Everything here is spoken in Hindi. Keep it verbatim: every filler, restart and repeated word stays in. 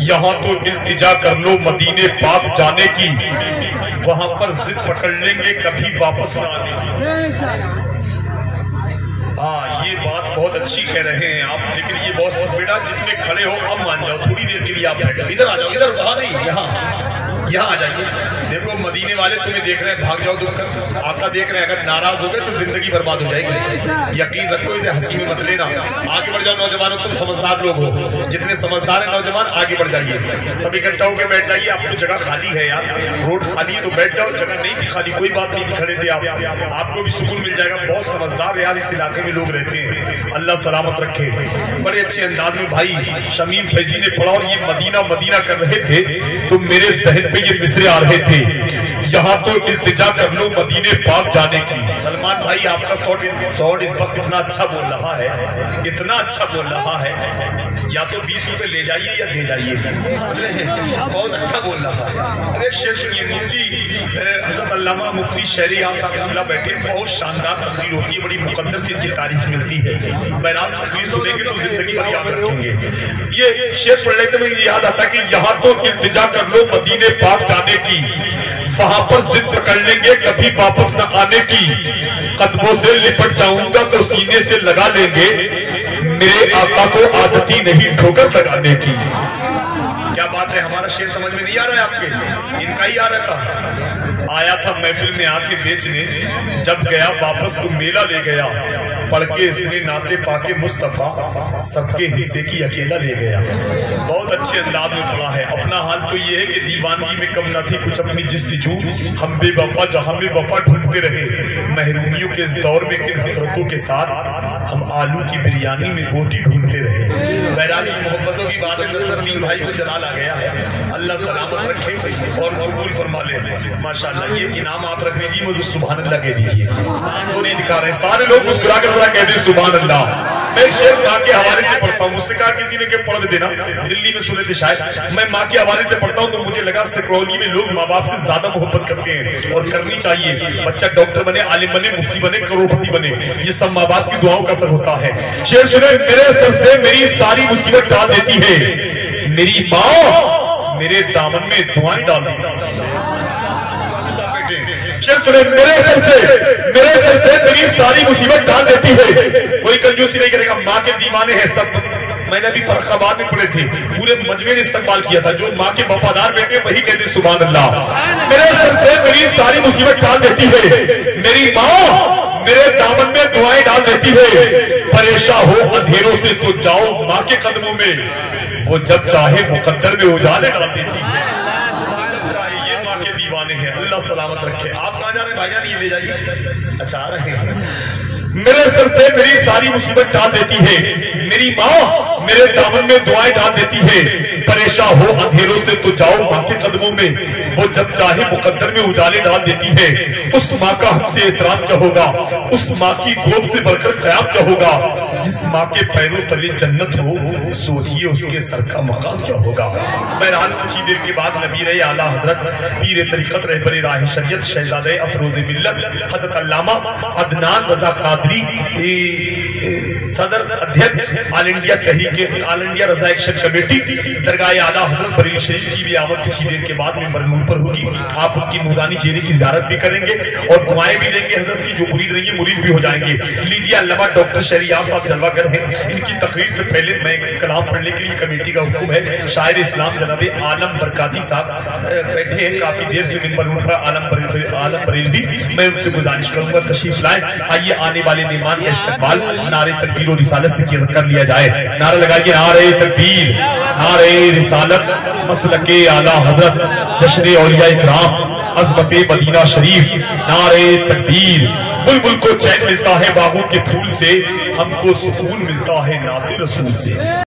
यहाँ तो इल्तिजा कर लो मदीने पाक जाने की, वहाँ पर जिद पकड़ लेंगे कभी वापस ना आएंगे। हाँ, ये बात बहुत अच्छी कह रहे हैं आप, लेकिन ये बहुत बेटा जितने खड़े हो अब मान जाओ, थोड़ी देर के लिए आप बैठो, इधर आ जाओ, इधर वहाँ नहीं, यहाँ यहाँ आ जाइए। देखो मदीने वाले तुम्हें देख रहे हैं, भाग जाओ दुख कर, आका देख रहे हैं, अगर नाराज हो गए तो जिंदगी बर्बाद हो जाएगी। यकीन रखो, इसे हंसी में मत लेना। आगे बढ़ जाओ नौजवानों, तुम समझदार लोग हो, जितने समझदार हैं नौजवान आगे बढ़ जाइए, सब इकट्ठा होकर बैठ जाइए। आपको जगह खाली है यार, रोड खाली है तो बैठ जाओ, जगह नहीं थी खाली, कोई बात नहीं, खड़े थे आप, आपको भी सुकून मिल जाएगा। बहुत समझदार यार इस इलाके में लोग रहते हैं, अल्लाह सलामत रखे। बड़े अच्छे अंदाज में भाई शमीम फैजी ने पढ़ा, और ये मदीना मदीना कर रहे थे तो मेरे जहन पे ये मिसरे आ रहे थे, यहाँ तो इल्तिजा कर लो मदीने पाक जाने की। सलमान भाई आपका शॉर्ट इस वक्त इतना अच्छा बोल रहा है, इतना अच्छा बोल रहा है, या तो बीस रूपए ले जाइए या दे जाइए, बहुत अच्छा बोल रहा है। अरे शेख ये मुफ्ती हजरत अल्लामा मुफ्ती शहरी हमला बैठे, बहुत शानदार तस्वीर होती है, बड़ी मुकद्दस इनकी तारीफ मिलती है। बहराम तस्वीर सुनेंगे तो जिंदगी भर याद रखेंगे। ये शेर पढ़ रहे थे, मुझे याद आता कि यहाँ तो इल्तिजा कर लो मदीने पाक जाने की, वहाँ पर जिद पकड़ लेंगे कभी वापस न आने की, कदमों से लिपट जाऊंगा तो सीने से लगा लेंगे, मेरे आका को आदत ही नहीं ठोकर लगाने की। क्या बात है, हमारा शेर समझ में नहीं आ रहा है आपके, इनका ही आ रहा था। आया था महफिल में आके बेचने, जब गया वापस तो मेला ले गया, पढ़ के इसने नाते पाके मुस्तफा सबके हिस्से की अकेला ले गया। बहुत अच्छे अंदाज में पढ़ा है। अपना हाल तो ये है कि दीवानगी में कम न थी कुछ अपनी जिस्तजू, हम बेवफा जहाँ में वफा ढूंढते रहे, महरूमियों के इस दौर में किन हसरतों के साथ हम आलू की बिरयानी में बोटी ढूंढते रहे। बहरानी मोहब्बतों की बात है, नसरुद्दीन भाई को जलाल आ गया है, अल्लाह सलामत रखे और कबूल फरमा ले। माशाल्लाह, ये इनाम आप रख लीजिए, मुझे सुभान अल्लाह कह दीजिए, आपको नहीं दिखा रहे सारे लोग मुस्कुरा कर कह दी सुभान अल्लाह। मैं शेर माँ के हवाले से पढ़ता हूँ, मुझसे कहा किसी ने के पढ़ देना, दिल्ली में सुने थे शायद, मैं माँ के हवाले से पढ़ता हूँ तो मुझे लगा सिकरौली में लोग माँ बाप से ज्यादा मोहब्बत करते हैं, और करनी चाहिए। बच्चा डॉक्टर बने, आलिम बने, मुफ्ती बने, करोड़पति बने, ये सब माँ बाप की दुआओं का असर होता है। शेर सुने, मेरे सर से मेरी सारी मुसीबत डाल देती है, मेरी माँ मेरे दामन में दुआएं डाल देती है। शेर सुने, मेरे सर से मेरे सर से मेरी सारी मुसीबत डाल देती है, कोई कंजूसी नहीं करेगा। माँ के दीवाने हैं सब, मैंने अभी फरखाबाद में पढ़े थे, पूरे मजमे ने इस्तकबाल किया था, जो माँ के वफादार बेटे वही कहते सुभान अल्लाह। मेरे सर से मेरी सारी मुसीबत डाल देती है, मेरी माँ मेरे दामन में दुआएं डाल देती है, परेशान हो अंधेरों से तो जाओ माँ के कदमों में, वो जब चाहे मुकद्दर में उजाले डाल देती है। अल्लाह सलामत रखे। आप कहाँ जा रहे हैं भाईजान, ये ले जाइए। अच्छा आ रहे हैं। मेरे सर से मेरी सारी मुसीबत डाल देती है, मेरी माँ मेरे दामन में दुआएं डाल देती है, परेशान हो अंधेरों से तो जाओ माँ के कदमों में, वो जब चाहे मुकद्दर में उजाले डाल देती है। उस माँ का हमसे एहतराम क्या होगा, उस माँ की गोद से बढ़कर क़याम क्या होगा, जिस माँ के पैरों तले जन्नत हो, सोचिए उसके सर का मकाम क्या होगा। बहरहाल कुछ ही देर के बाद नबीर आला हजरत पीर तरीकत रहबर राह शरीयत शहजादे अफरोज मिल्लत हजरत अल्लामा अदनान रजा कादरी सदर अध्यक्ष ऑल इंडिया तहरीक all India Raza action committee, दरगाह आला हजरत बरेली शरीफ की भी आमद कुछ ही देर के बाद में बरनूर पर होगी। आप उनकी नूरानी चेहरे की जियारत भी करेंगे और दुआएं भी लेंगे। हजरत की जो मुरीद रही है मुरीद भी हो जाएंगे। लीजिए अल्लामा डॉक्टर शहरियार साहब जलवागर हैं, इनकी तकरीर से पहले मैं कलाम पढ़ने के लिए कमेटी का हुक्म है। शायर इस्लाम जनाब आलम बरकाती साहब बैठे हैं, काफी देर से मिंबर पर आलम आलम बरेली, मैं उनसे गुजारिश करूंगा तशरीफ लाए। आइए आने वाले मेहमान का इस्तकबाल नारे तकबीर और रिसालत से कर लिया जाए। नारा लगाइए, नारे तकबीर, नारे रिसालत, मसलके आला हजरत, जश्न औलिया इकराम, अज़मते मदीना शरीफ, नारे तकबीर। बुलबुल को चैन मिलता है बाहों के फूल से, हमको सुकून मिलता है नाते रसूल से।